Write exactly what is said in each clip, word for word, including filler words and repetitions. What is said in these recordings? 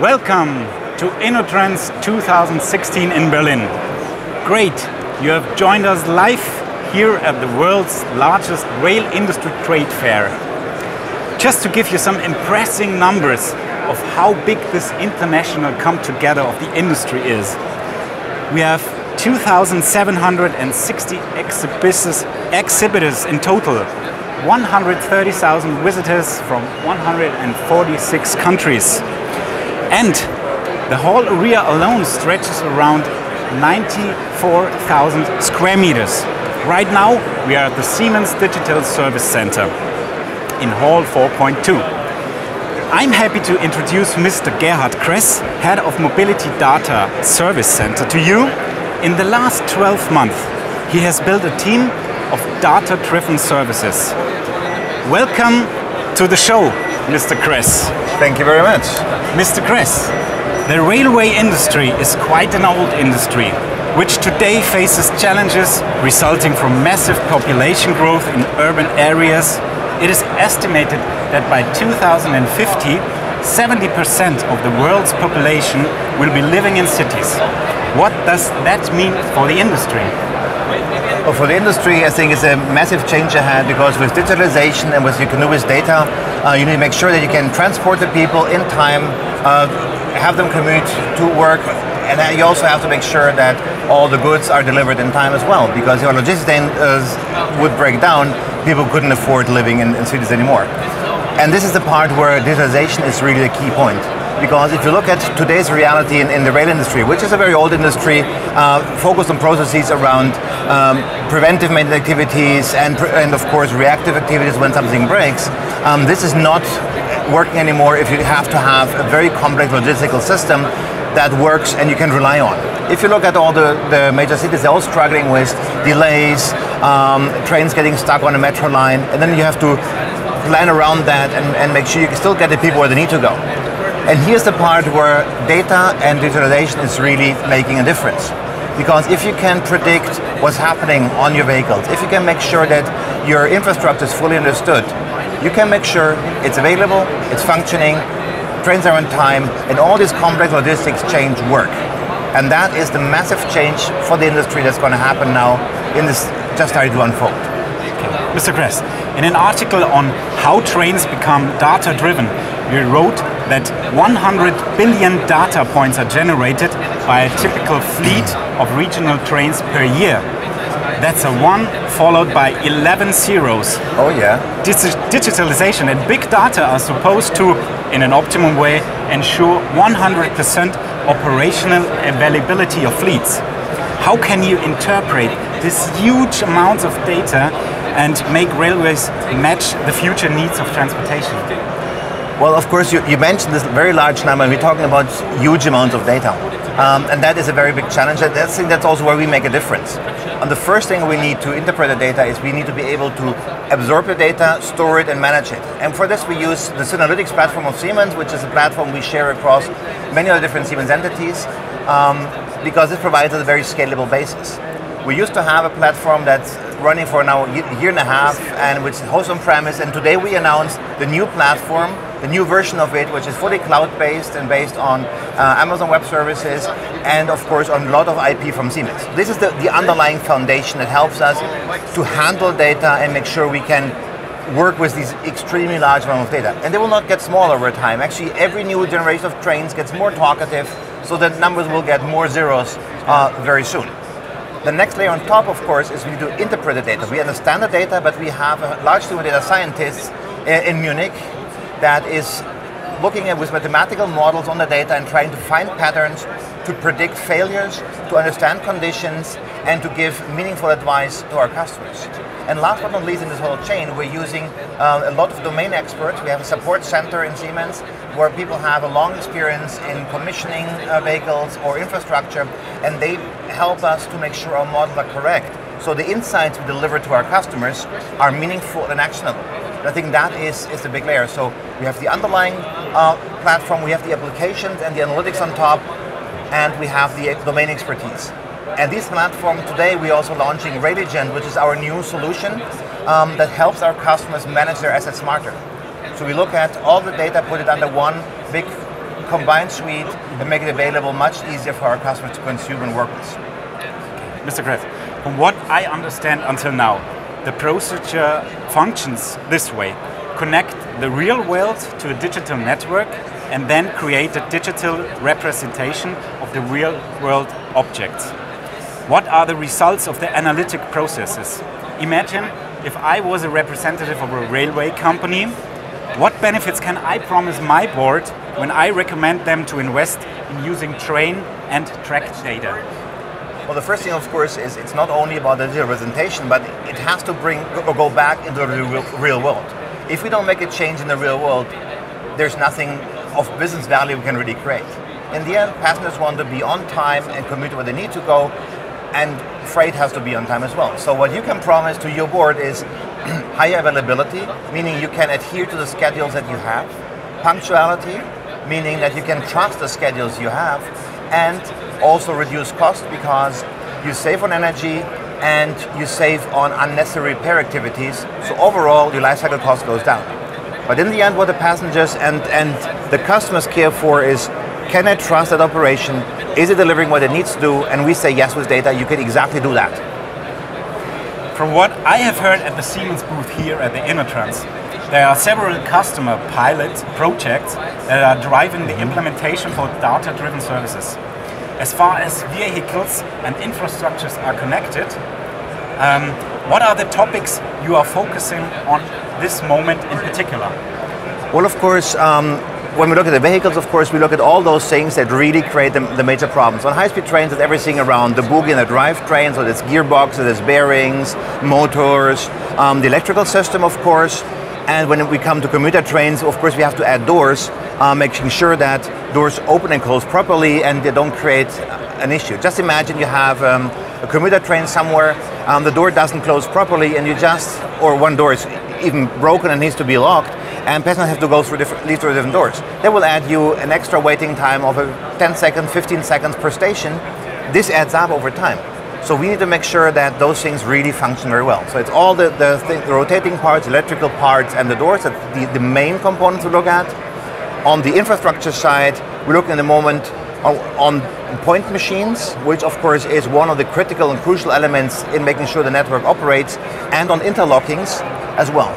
Welcome to InnoTrans two thousand sixteen in Berlin. Great, you have joined us live here at the world's largest rail industry trade fair. Just to give you some impressive numbers of how big this international come together of the industry is. We have two thousand seven hundred sixty exhibitors, exhibitors in total, one hundred thirty thousand visitors from one hundred forty-six countries. And the whole area alone stretches around ninety-four thousand square meters. Right now, we are at the Siemens Digital Service Center in Hall four point two. I'm happy to introduce Mister Gerhard Kress, Head of Mobility Data Service Center, to you. In the last twelve months, he has built a team of data-driven services. Welcome to the show, Mister Kress. Thank you very much. Mister Kress, the railway industry is quite an old industry, which today faces challenges resulting from massive population growth in urban areas. It is estimated that by two thousand fifty, seventy percent of the world's population will be living in cities. What does that mean for the industry? Well, for the industry, I think it's a massive change ahead, because with digitalization and what you can do with data, uh, you need to make sure that you can transport the people in time, uh, have them commute to work, and then you also have to make sure that all the goods are delivered in time as well, because your logistics would break down, people couldn't afford living in, in cities anymore. And this is the part where digitalization is really the key point. Because if you look at today's reality in, in the rail industry, which is a very old industry, uh, focused on processes around um, preventive maintenance activities and, pre and of course reactive activities when something breaks, um, this is not working anymore if you have to have a very complex logistical system that works and you can rely on. If you look at all the, the major cities, they're all struggling with delays, um, trains getting stuck on a metro line, and then you have to plan around that and, and make sure you can still get the people where they need to go. And here's the part where data and digitalization is really making a difference. Because if you can predict what's happening on your vehicles, if you can make sure that your infrastructure is fully understood, you can make sure it's available, it's functioning, trains are on time, and all this complex logistics change work. And that is the massive change for the industry that's going to happen now in this just started to unfold. Okay. Mister Kress, in an article on how trains become data-driven, you wrote that one hundred billion data points are generated by a typical fleet of regional trains per year. That's a one followed by eleven zeros. Oh yeah. Digitalization and big data are supposed to, in an optimum way, ensure one hundred percent operational availability of fleets. How can you interpret this huge amounts of data and make railways match the future needs of transportation? Well, of course, you, you mentioned this very large number, and we're talking about huge amounts of data. Um, and that is a very big challenge. I think that's also where we make a difference. And the first thing we need to interpret the data is we need to be able to absorb the data, store it, and manage it. And for this, we use the Synalytics platform of Siemens, which is a platform we share across many other different Siemens entities, um, because it provides a very scalable basis. We used to have a platform that's running for now a year and a half, and which hosts on-premise, and today we announced the new platform, the new version of it, which is fully cloud-based and based on uh, Amazon Web Services and, of course, on a lot of I P from Siemens. This is the, the underlying foundation that helps us to handle data and make sure we can work with these extremely large amounts of data. And they will not get smaller over time. Actually, every new generation of trains gets more talkative, so that numbers will get more zeros uh, very soon. The next layer on top, of course, is we need to interpret the data. We understand the data, but we have a large team of data scientists in Munich that is looking at with mathematical models on the data and trying to find patterns, to predict failures, to understand conditions, and to give meaningful advice to our customers. And last but not least, in this whole chain, we're using uh, a lot of domain experts. We have a support center in Siemens where people have a long experience in commissioning uh, vehicles or infrastructure, and they help us to make sure our models are correct. So the insights we deliver to our customers are meaningful and actionable. And I think that is, is the big layer. So we have the underlying uh, platform, we have the applications and the analytics on top, and we have the domain expertise. And this platform today, we're also launching Radiogen, which is our new solution um, that helps our customers manage their assets smarter. So we look at all the data, put it under one big combined suite and make it available much easier for our customers to consume and work with. Mister Kress, from what I understand until now, the procedure functions this way. Connect the real world to a digital network and then create a digital representation of the real world objects. What are the results of the analytic processes? Imagine if I was a representative of a railway company, what benefits can I promise my board when I recommend them to invest in using train and track data? Well, the first thing, of course, is it's not only about the digital representation, but it has to bring or go back into the real world. If we don't make a change in the real world, there's nothing of business value we can really create. In the end, passengers want to be on time and commute where they need to go, and freight has to be on time as well. So what you can promise to your board is higher availability, meaning you can adhere to the schedules that you have, punctuality, meaning that you can trust the schedules you have, and also reduce cost because you save on energy and you save on unnecessary repair activities. So overall, your life cycle cost goes down. But in the end, what the passengers and, and the customers care for is, can I trust that operation? Is it delivering what it needs to do? And we say yes with data, you can exactly do that. From what I have heard at the Siemens booth here at the InnoTrans, there are several customer pilot projects that are driving the implementation for data-driven services. As far as vehicles and infrastructures are connected, um, what are the topics you are focusing on this moment in particular? Well, of course, um, when we look at the vehicles, of course, we look at all those things that really create the, the major problems. On high-speed trains, it's everything around the boogie and the drivetrain, so there's gearboxes, there's bearings, motors, um, the electrical system, of course. And when we come to commuter trains, of course, we have to add doors, uh, making sure that doors open and close properly and they don't create an issue. Just imagine you have um, a commuter train somewhere, um, the door doesn't close properly and you just, or one door is even broken and needs to be locked, and passengers have to go through different, leave through different doors. That will add you an extra waiting time of ten seconds, fifteen seconds per station. This adds up over time. So we need to make sure that those things really function very well. So it's all the, the, thing, the rotating parts, electrical parts, and the doors, that the, the main components we look at. On the infrastructure side, we look in the moment on, on point machines, which of course is one of the critical and crucial elements in making sure the network operates, and on interlockings as well.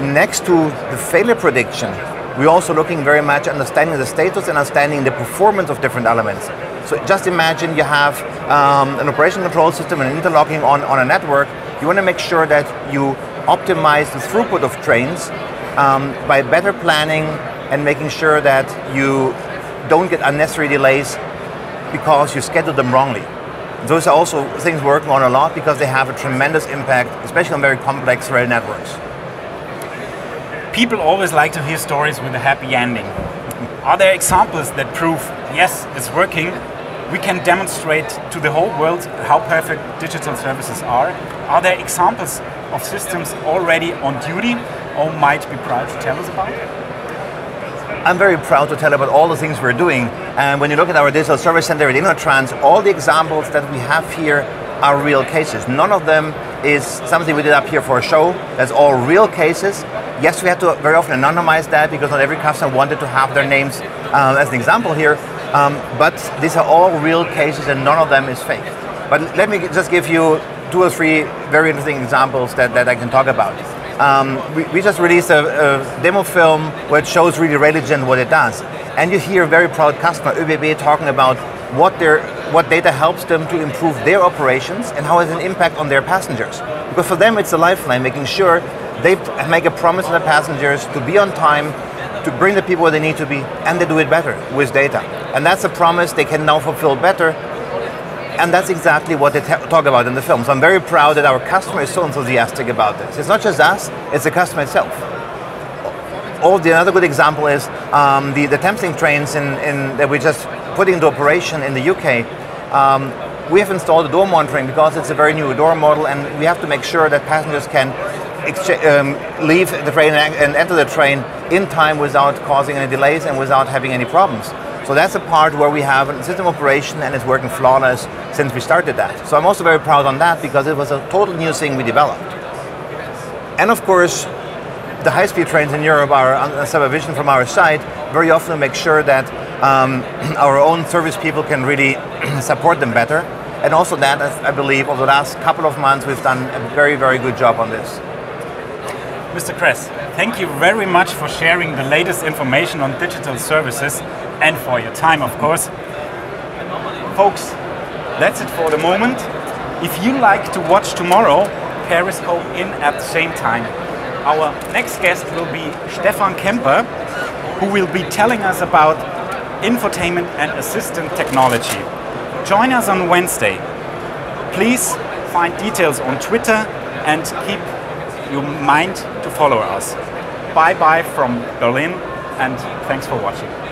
Next to the failure prediction, we're also looking very much understanding the status and understanding the performance of different elements. So just imagine you have um, an operation control system and interlocking on, on a network. You want to make sure that you optimize the throughput of trains um, by better planning and making sure that you don't get unnecessary delays because you schedule them wrongly. Those are also things we're working on a lot because they have a tremendous impact, especially on very complex rail networks. People always like to hear stories with a happy ending. Are there examples that prove, yes, it's working? We can demonstrate to the whole world how perfect digital services are. Are there examples of systems already on duty or might be proud to tell us about? I'm very proud to tell about all the things we're doing. And when you look at our digital service center at InnoTrans, all the examples that we have here are real cases. None of them is something we did up here for a show. That's all real cases. Yes, we had to very often anonymize that because not every customer wanted to have their names uh, as an example here, um, but these are all real cases and none of them is fake. But let me just give you two or three very interesting examples that, that I can talk about. Um, we, we just released a, a demo film where it shows really Radiogen what it does. And you hear a very proud customer, Ö B B, talking about what, their, what data helps them to improve their operations and how it has an impact on their passengers. Because for them it's a lifeline, making sure they make a promise to the passengers to be on time, to bring the people where they need to be, and they do it better with data. And that's a promise they can now fulfill better, and that's exactly what they talk about in the film. So I'm very proud that our customer is so enthusiastic about this. It's not just us, it's the customer itself. Oh, the, another good example is um, the, the Thameslink trains in, in, that we just put into operation in the U K. Um, we have installed a door monitoring because it's a very new door model, and we have to make sure that passengers can Um, leave the train and enter the train in time without causing any delays and without having any problems. So that's a part where we have a system operation and it's working flawless since we started that. So I'm also very proud on that because it was a total new thing we developed. And of course, the high-speed trains in Europe are under supervision from our side very often to make sure that um, our own service people can really support them better. And also that, I believe, over the last couple of months, we've done a very, very good job on this. Mister Kress, thank you very much for sharing the latest information on digital services and for your time, of course. Folks, that's it for the moment. If you like to watch tomorrow, Periscope in at the same time. Our next guest will be Stefan Kemper, who will be telling us about infotainment and assistant technology. Join us on Wednesday. Please find details on Twitter and keep your mind to follow us. Bye-bye from Berlin, and thanks for watching.